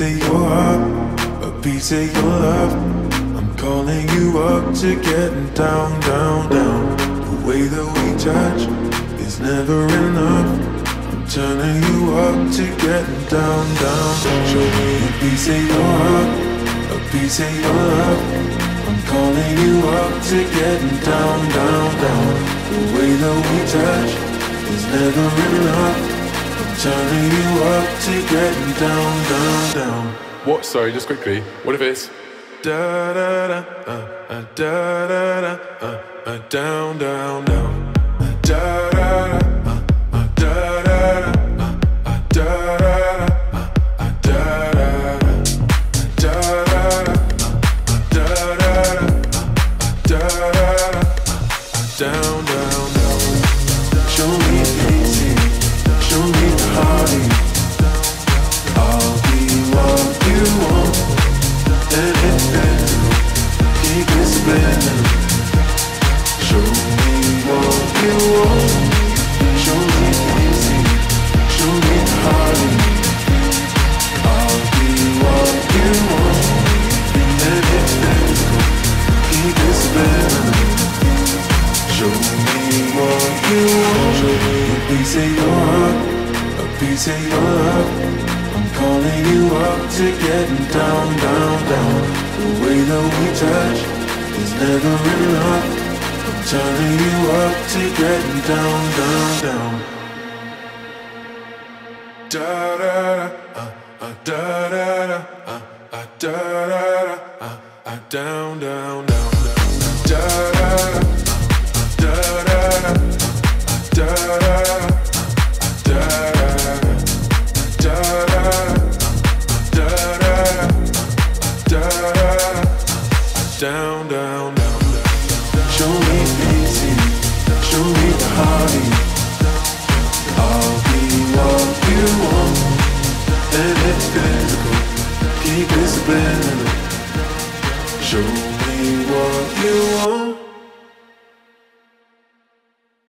piece of your heart, a piece of your love. I'm calling you up to getting down, down, down. The way that we touch is never enough. I'm turning you up to getting down, down. Show me a piece of your heart, a piece of your love. I'm calling you up to getting down, down, down. The way that we touch is never enough. I'm turning you up to getting down, down, down. What? Sorry, just quickly. What if it's da da da da da da down, down, down, da da da. Show me what you want.